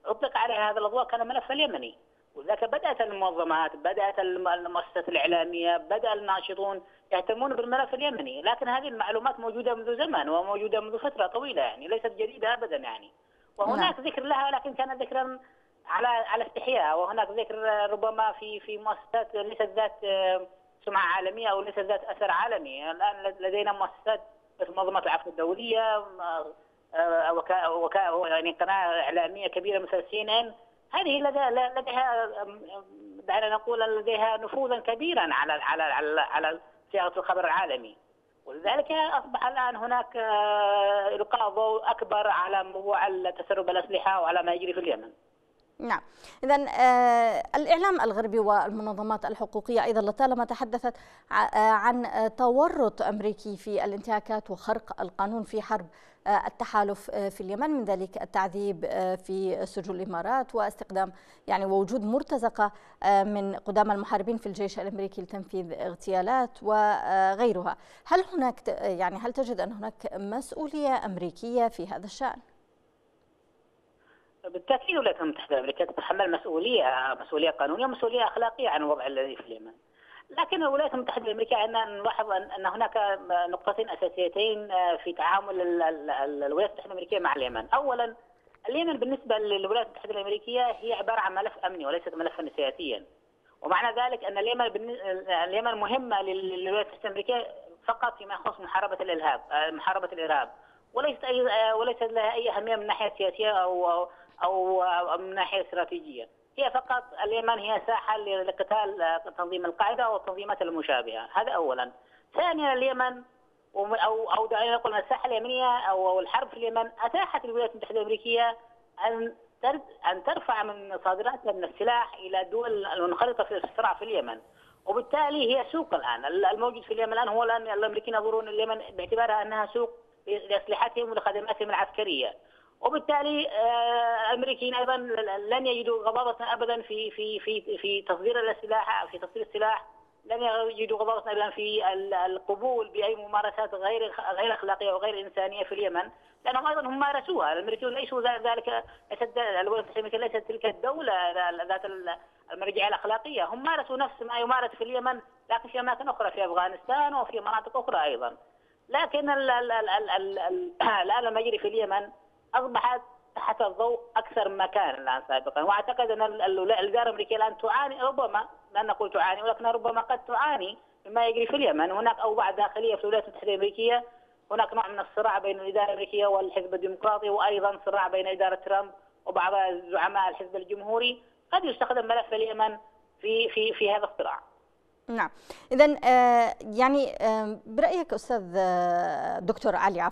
أطلق عليها هذا الأضواء كان الملف اليمني. وذاك بدأت المنظمات، بدأت المؤسسات الإعلامية، بدأ الناشطون يهتمون بالملف اليمني، لكن هذه المعلومات موجودة منذ زمن وموجودة منذ فترة طويلة يعني، ليست جديدة أبدا يعني. وهناك ذكر لها لكن كان ذكرا على استحياء، وهناك ذكر ربما في مؤسسات ليست ذات سمعة عالمية أو ليست ذات أثر عالمي. الآن لدينا مؤسسات مثل منظمة العفو الدولية، يعني قناة إعلامية كبيرة مثل CNN، هذه لديها دعنا نقول لديها نفوذا كبيرا على صياغة الخبر العالمي، ولذلك أصبح الآن هناك إلقاء ضوء أكبر على موضوع تسرب الأسلحة وعلى ما يجري في اليمن. نعم، إذا الإعلام الغربي والمنظمات الحقوقية أيضا لطالما تحدثت عن تورط أمريكي في الانتهاكات وخرق القانون في حرب التحالف في اليمن، من ذلك التعذيب في سجون الإمارات واستخدام يعني ووجود مرتزقة من قدام المحاربين في الجيش الأمريكي لتنفيذ اغتيالات وغيرها. هل تجد أن هناك مسؤولية أمريكية في هذا الشأن؟ بالتأكيد الولايات المتحدة الأمريكية تتحمل مسؤولية قانونية ومسؤولية أخلاقية عن الوضع الذي في اليمن. لكن الولايات المتحدة الأمريكية عندنا نلاحظ أن هناك نقطتين أساسيتين في تعامل الولايات المتحدة الأمريكية مع اليمن. أولا، اليمن بالنسبة للولايات المتحدة الأمريكية هي عبارة عن ملف أمني وليست ملفا سياسيا، ومعنى ذلك أن اليمن مهمة للولايات المتحدة الأمريكية فقط فيما يخص محاربة الإرهاب، وليس لها أي أهمية من ناحية سياسية أو من ناحية استراتيجية. هي فقط اليمن هي ساحة لقتال تنظيم القاعدة والتنظيمات المشابهة، هذا أولا. ثانيا، اليمن أو دعينا نقول الساحة اليمنية أو الحرب في اليمن أتاحت الولايات المتحدة الأمريكية أن ترفع من صادراتها من السلاح إلى الدول المنخرطة في الصراع في اليمن، وبالتالي هي سوق الآن. الموجود في اليمن الآن هو الآن الأمريكيين ينظرون اليمن باعتبارها أنها سوق لأسلحتهم ولخدماتهم العسكرية، وبالتالي الامريكيين ايضا لن يجدوا غضاضه ابدا في في في في تصدير السلاح، في تصدير السلاح لن يجدوا غضاضه ابدا في القبول باي ممارسات غير اخلاقيه وغير انسانيه في اليمن، لانهم ايضا هم مارسوها. الامريكيون ليسوا ذلك، الولايات المتحده ليست تلك الدوله ذات المرجعيه الاخلاقيه، هم مارسوا نفس ما يمارس في اليمن لكن في اماكن اخرى، في افغانستان وفي مناطق اخرى ايضا. لكن الان لما يجري في اليمن أصبحت تحت الضوء أكثر مما كان الآن سابقا، وأعتقد أن الإدارة الأمريكية الآن تعاني، ربما لا نقول تعاني ولكن ربما قد تعاني مما يجري في اليمن. هناك أوضاع داخلية في الولايات المتحدة الأمريكية، هناك نوع من الصراع بين الإدارة الأمريكية والحزب الديمقراطي، وأيضا صراع بين إدارة ترمب وبعض زعماء الحزب الجمهوري. قد يستخدم ملف اليمن في في في هذا الصراع. نعم، إذن برأيك أستاذ دكتور علي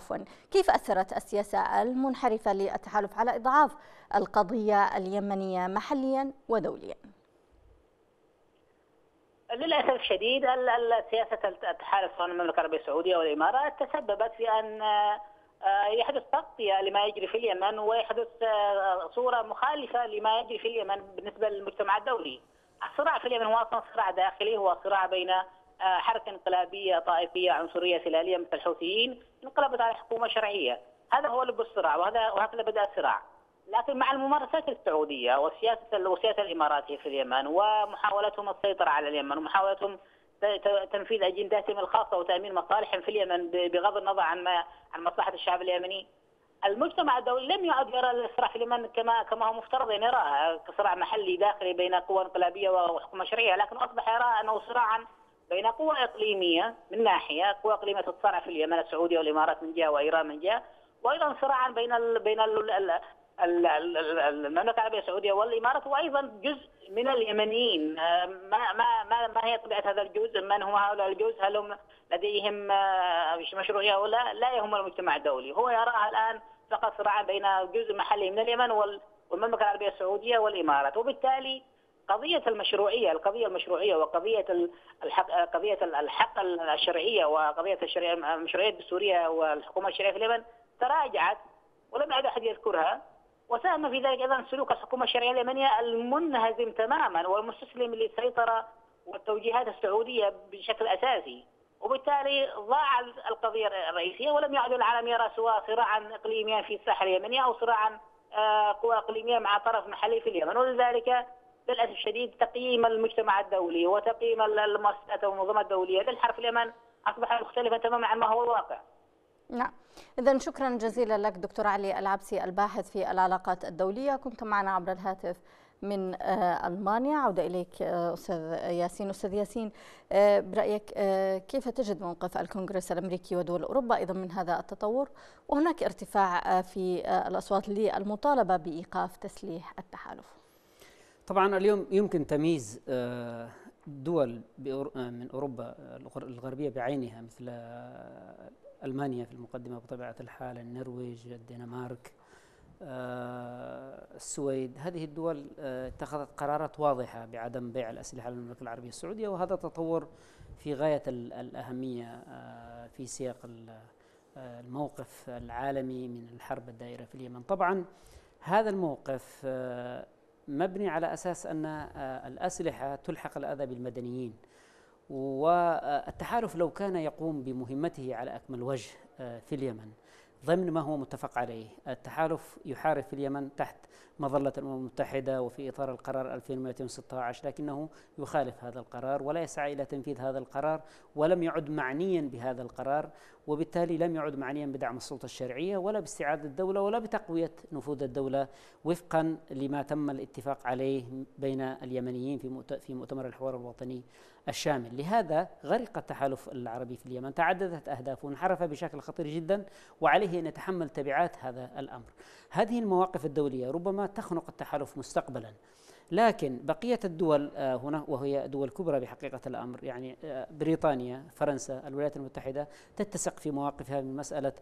كيف أثرت السياسة المنحرفة للتحالف على إضعاف القضية اليمنية محليا ودوليا؟ للأسف الشديد سياسة التحالف سواء المملكة العربية السعودية والإمارات تسببت في أن يحدث تغطية لما يجري في اليمن، ويحدث صورة مخالفة لما يجري في اليمن بالنسبة للمجتمع الدولي. الصراع في اليمن هو أصلا صراع داخلي، هو صراع بين حركة انقلابية طائفية عنصرية سلالية مثل الحوثيين انقلبت على حكومة شرعية، هذا هو لب الصراع وهكذا بدأ الصراع. لكن مع الممارسات السعودية والسياسة الإماراتية في اليمن ومحاولتهم السيطرة على اليمن ومحاولتهم تنفيذ أجنداتهم الخاصة وتأمين مصالحهم في اليمن بغض النظر عن مصلحة الشعب اليمني، المجتمع الدولي لم يعد يرى الصراع في اليمن كما هو مفترض ان يراها كصراع محلي داخلي بين قوى انقلابيه وحكومه شرعيه، لكن اصبح يراها انه صراعا بين قوى اقليميه من ناحيه، قوى اقليميه تتصارع في اليمن السعوديه والامارات من جهه وايران من جهه، وايضا صراعا بين المملكه العربيه السعوديه والامارات، وايضا جزء من اليمنيين. ما هي طبيعة هذا الجزء؟ من هم هؤلاء الجزء؟ هل هم لديهم مشروعية أو لا؟ لا يهم المجتمع الدولي، هو يراها الآن فقط صراعا بين جزء محلي من اليمن والمملكة العربية السعودية والإمارات، وبالتالي قضية المشروعية، القضية المشروعية وقضية الحق الشرعية وقضية المشروعية الدستورية والحكومة الشرعية في اليمن تراجعت ولم يعد أحد يذكرها، وساهم في ذلك أيضا سلوك الحكومة الشرعية اليمنية المنهزم تماما والمستسلم للسيطرة والتوجيهات السعودية بشكل أساسي، وبالتالي ضاع القضية الرئيسية ولم يعد العالم يرى سواء صراعا إقليميا في الساحة اليمنية أو صراعا قوى إقليمية مع طرف محلي في اليمن. ولذلك للأسف الشديد تقييم المجتمع الدولي وتقييم المؤسسات والمنظمات الدولية للحرب في اليمن أصبح مختلفا تماما عن ما هو الواقع. نعم، إذن شكرا جزيلا لك دكتور علي العبسي الباحث في العلاقات الدولية، كنت معنا عبر الهاتف من ألمانيا. عودة إليك أستاذ ياسين. أستاذ ياسين، برأيك كيف تجد موقف الكونغرس الأمريكي ودول أوروبا أيضا من هذا التطور؟ وهناك ارتفاع في الأصوات للمطالبة بإيقاف تسليح التحالف. طبعا اليوم يمكن تمييز دول من أوروبا الغربية بعينها، مثل ألمانيا في المقدمة بطبيعة الحال، النرويج، الدنمارك، السويد. هذه الدول اتخذت قرارات واضحة بعدم بيع الأسلحة للمملكة العربية السعودية، وهذا تطور في غاية الأهمية في سياق الموقف العالمي من الحرب الدائرة في اليمن. طبعا هذا الموقف مبني على أساس أن الأسلحة تلحق الأذى بالمدنيين، والتحالف لو كان يقوم بمهمته على أكمل وجه في اليمن ضمن ما هو متفق عليه، التحالف يحارب في اليمن تحت مظلة الأمم المتحدة وفي إطار القرار 2216، لكنه يخالف هذا القرار ولا يسعى إلى تنفيذ هذا القرار، ولم يعد معنيا بهذا القرار، وبالتالي لم يعد معنيا بدعم السلطة الشرعية ولا باستعادة الدولة ولا بتقوية نفوذ الدولة وفقا لما تم الاتفاق عليه بين اليمنيين في مؤتمر الحوار الوطني الشامل. لهذا غرق التحالف العربي في اليمن، تعددت أهدافه وانحرف بشكل خطير جدا، وعليه أن يتحمل تبعات هذا الأمر. هذه المواقف الدولية ربما تخنق التحالف مستقبلا، لكن بقية الدول هنا وهي دول كبرى بحقيقة الأمر، يعني بريطانيا، فرنسا، الولايات المتحدة تتسق في مواقفها من مسألة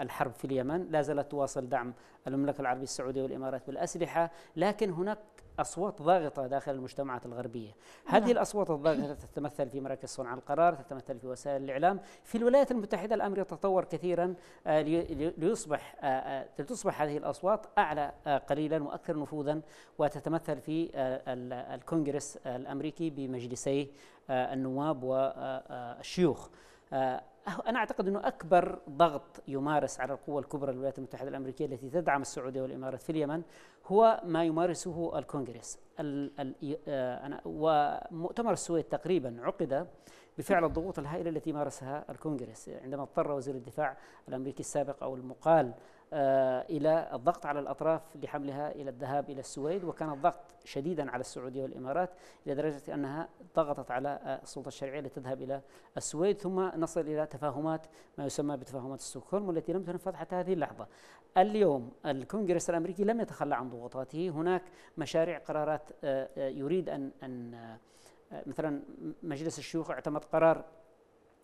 الحرب في اليمن، لا زالت تواصل دعم المملكة العربية السعودية والإمارات بالأسلحة، لكن هناك أصوات ضاغطة داخل المجتمعات الغربية. هذه الأصوات الضاغطة تتمثل في مراكز صنع القرار، تتمثل في وسائل الإعلام. في الولايات المتحدة الأمر يتطور كثيرا لتصبح هذه الأصوات أعلى قليلا وأكثر نفوذا، وتتمثل في الكونجرس الأمريكي بمجلسي النواب والشيوخ. أنا أعتقد أنه أكبر ضغط يمارس على القوى الكبرى الولايات المتحدة الأمريكية التي تدعم السعودية والإمارات في اليمن هو ما يمارسه الكونغرس. ومؤتمر السويد تقريبا عقد بفعل الضغوط الهائلة التي مارسها الكونغرس، عندما اضطر وزير الدفاع الأمريكي السابق أو المقال إلى الضغط على الأطراف لحملها إلى الذهاب إلى السويد، وكان الضغط شديدا على السعودية والإمارات إلى درجة أنها ضغطت على السلطة الشرعية لتذهب إلى السويد، ثم نصل إلى تفاهمات ما يسمى بتفاهمات ستوكهولم التي لم تنفذ حتى هذه اللحظة. اليوم الكونغرس الأمريكي لم يتخلى عن ضغوطاته، هناك مشاريع قرارات يريد أن مثلا مجلس الشيوخ اعتمد قرار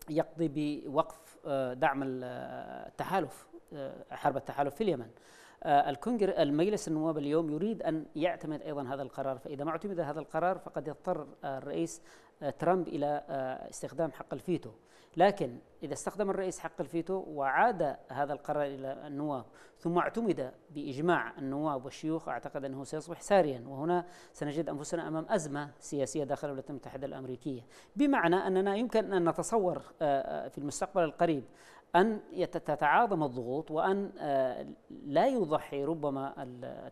يقضي بوقف دعم التحالف، حرب التحالف في اليمن. المجلس النواب اليوم يريد أن يعتمد أيضا هذا القرار، فإذا ما اعتمد هذا القرار فقد يضطر الرئيس ترمب إلى استخدام حق الفيتو، لكن إذا استخدم الرئيس حق الفيتو وعاد هذا القرار إلى النواب ثم اعتمد بإجماع النواب والشيوخ، أعتقد أنه سيصبح ساريا، وهنا سنجد أنفسنا أمام أزمة سياسية داخل الولايات المتحدة الأمريكية، بمعنى أننا يمكن أن نتصور في المستقبل القريب أن تتعاظم الضغوط وأن لا يضحي ربما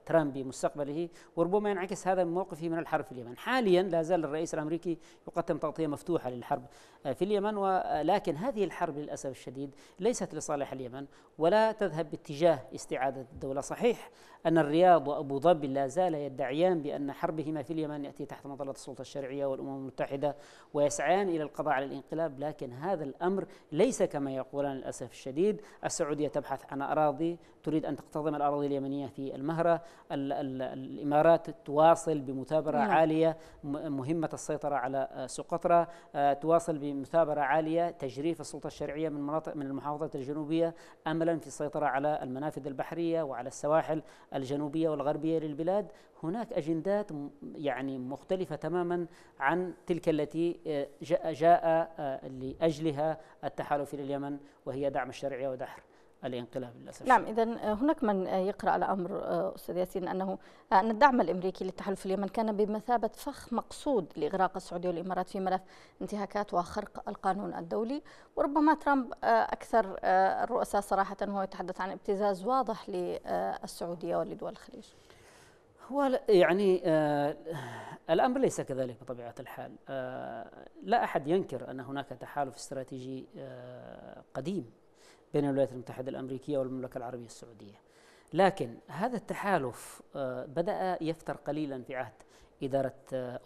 ترامب بمستقبله، وربما ينعكس هذا من موقفه من الحرب في اليمن. حاليا لا زال الرئيس الأمريكي يقدم تغطية مفتوحة للحرب في اليمن، ولكن هذه الحرب للأسف الشديد ليست لصالح اليمن ولا تذهب باتجاه استعادة الدولة. صحيح أن الرياض وأبو ظبي لا زالا يدعيان بأن حربهما في اليمن يأتي تحت مظلة السلطة الشرعية والأمم المتحدة ويسعيان إلى القضاء على الانقلاب، لكن هذا الأمر ليس كما يقولان للأسف الشديد. السعودية تبحث عن أراضي، تريد أن تقتضم الأراضي اليمنية في المهرة، الإمارات تواصل بمثابرة عالية مهمة السيطرة على سقطرى، تواصل بمثابرة عالية تجريف السلطة الشرعية من مناطق من المحافظات الجنوبية أملا في السيطرة على المنافذ البحرية وعلى السواحل الجنوبية والغربية للبلاد. هناك أجندات يعني مختلفة تماما عن تلك التي جاء لأجلها التحالف لليمن، وهي دعم الشرعية ودحر الانقلاب للأسف. نعم، إذا هناك من يقرأ الأمر أستاذ ياسين أنه أن الدعم الأمريكي للتحالف في اليمن كان بمثابة فخ مقصود لإغراق السعودية والإمارات في ملف انتهاكات وخرق القانون الدولي، وربما ترمب أكثر الرؤساء صراحة هو يتحدث عن ابتزاز واضح للسعودية ولدول الخليج. هو يعني الأمر ليس كذلك بطبيعة الحال. لا أحد ينكر أن هناك تحالف استراتيجي قديم بين الولايات المتحدة الأمريكية والمملكة العربية السعودية، لكن هذا التحالف بدأ يفتر قليلا في عهد إدارة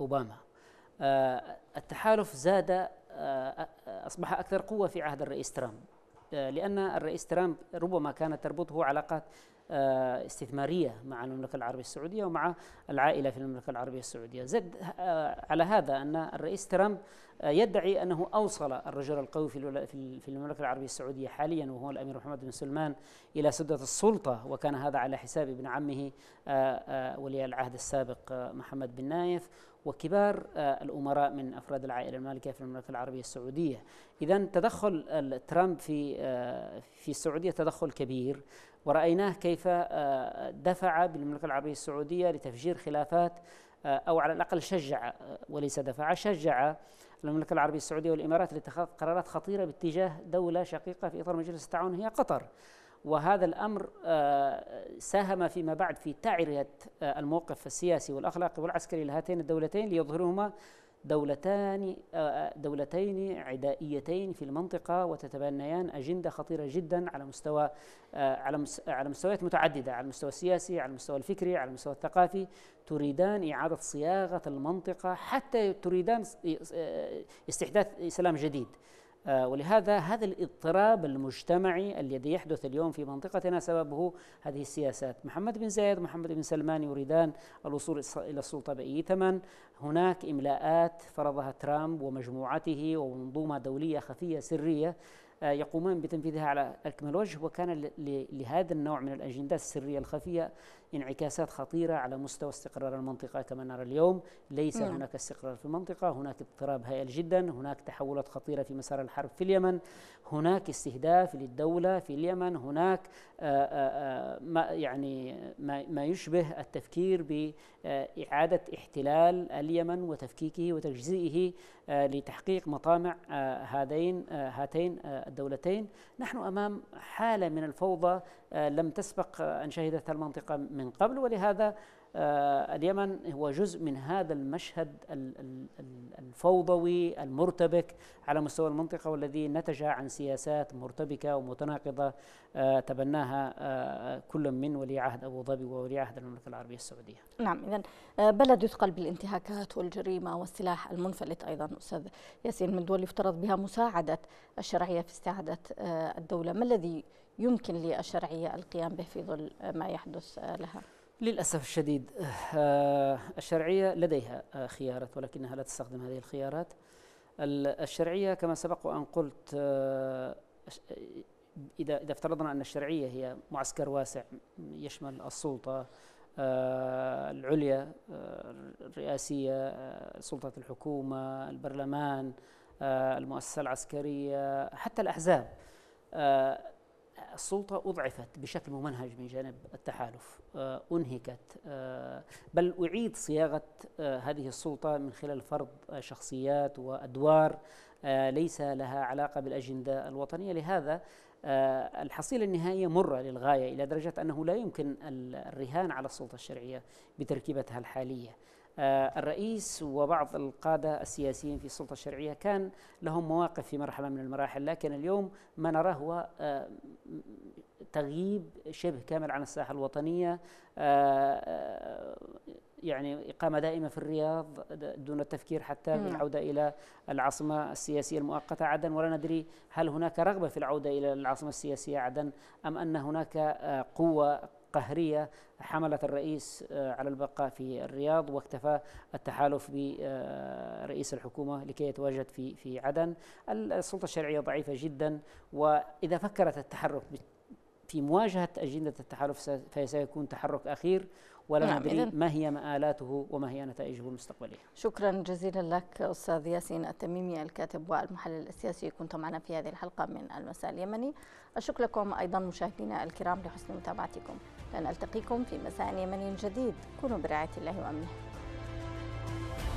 أوباما. التحالف زاد، أصبح أكثر قوة في عهد الرئيس ترامب، لأن الرئيس ترامب ربما كانت تربطه علاقات استثمارية مع المملكة العربية السعودية ومع العائلة في المملكة العربية السعودية. زد على هذا أن الرئيس ترامب يدعي أنه أوصل الرجل القوي في المملكة العربية السعودية حاليا وهو الأمير محمد بن سلمان إلى سدة السلطة، وكان هذا على حساب ابن عمه ولي العهد السابق محمد بن نايف وكبار الأمراء من أفراد العائلة المالكة في المملكة العربية السعودية. إذا تدخل ترامب في السعودية تدخل كبير، ورأيناه كيف دفع بالمملكة العربية السعودية لتفجير خلافات، أو على الأقل شجع وليس دفع، شجع المملكة العربية السعودية والإمارات لاتخاذ قرارات خطيرة باتجاه دولة شقيقة في إطار مجلس التعاون هي قطر. وهذا الأمر ساهم فيما بعد في تعرية الموقف السياسي والأخلاقي والعسكري لهاتين الدولتين ليظهرهما دولتين عدائيتين في المنطقة، وتتبنيان أجندة خطيرة جدا على مستويات متعددة، على المستوى السياسي، على المستوى الفكري، على المستوى الثقافي. تريدان إعادة صياغة المنطقة، حتى تريدان استحداث سلام جديد. ولهذا هذا الاضطراب المجتمعي الذي يحدث اليوم في منطقتنا سببه هذه السياسات. محمد بن زايد ومحمد بن سلمان يريدان الوصول إلى السلطة بأي ثمن. هناك إملاءات فرضها ترامب ومجموعته ومنظومة دولية خفية سرية يقومان بتنفيذها على أكمل وجه، وكان لهذا النوع من الأجندات السرية الخفية انعكاسات خطيرة على مستوى استقرار المنطقة كما نرى اليوم. ليس هناك استقرار في المنطقة، هناك اضطراب هائل جدا، هناك تحولات خطيرة في مسار الحرب في اليمن، هناك استهداف للدولة في اليمن، هناك ما يشبه التفكير بإعادة احتلال اليمن وتفكيكه وتجزئه لتحقيق مطامع هاتين الدولتين. نحن أمام حالة من الفوضى لم تسبق أن شهدتها المنطقة من قبل، ولهذا اليمن هو جزء من هذا المشهد الفوضوي المرتبك على مستوى المنطقة، والذي نتج عن سياسات مرتبكة ومتناقضة تبناها كل من ولي عهد أبو ظبي وولي عهد المملكة العربية السعودية. نعم، إذن بلد يثقل بالانتهاكات والجريمة والسلاح المنفلت أيضا أستاذ ياسين، من دول يفترض بها مساعدة الشرعية في استعادة الدولة، ما الذي يمكن للشرعية القيام به في ظل ما يحدث لها؟ للأسف الشديد الشرعية لديها خيارات، ولكنها لا تستخدم هذه الخيارات. الشرعية كما سبق وأن قلت، إذا افترضنا أن الشرعية هي معسكر واسع يشمل السلطة العليا الرئاسية، سلطة الحكومة، البرلمان، المؤسسة العسكرية، حتى الأحزاب. السلطة أضعفت بشكل ممنهج من جانب التحالف، أنهكت، بل أعيد صياغة هذه السلطة من خلال فرض شخصيات وأدوار ليس لها علاقة بالأجندة الوطنية. لهذا الحصيلة النهائية مرة للغاية، إلى درجة أنه لا يمكن الرهان على السلطة الشرعية بتركيبتها الحالية. الرئيس وبعض القادة السياسيين في السلطة الشرعية كان لهم مواقف في مرحلة من المراحل، لكن اليوم ما نراه هو تغييب شبه كامل عن الساحة الوطنية، يعني إقامة دائمة في الرياض دون التفكير حتى بالعودة إلى العاصمة السياسية المؤقتة عدن، ولا ندري هل هناك رغبة في العودة إلى العاصمة السياسية عدن أم أن هناك قوة قهرية حملت الرئيس على البقاء في الرياض واكتفى التحالف برئيس الحكومة لكي يتواجد في عدن. السلطة الشرعية ضعيفة جدا، وإذا فكرت التحرك في مواجهة أجندة التحالف فسيكون تحرك أخير، ولا ندري ما هي مآلاته وما هي نتائجه المستقبلية. شكرا جزيلا لك أستاذ ياسين التميمي الكاتب والمحلل السياسي، كنت معنا في هذه الحلقة من المساء اليمني. أشكر لكم أيضا مشاهدينا الكرام لحسن متابعتكم، لنلتقيكم في مساء يمني جديد. كونوا برعاية الله وأمنه.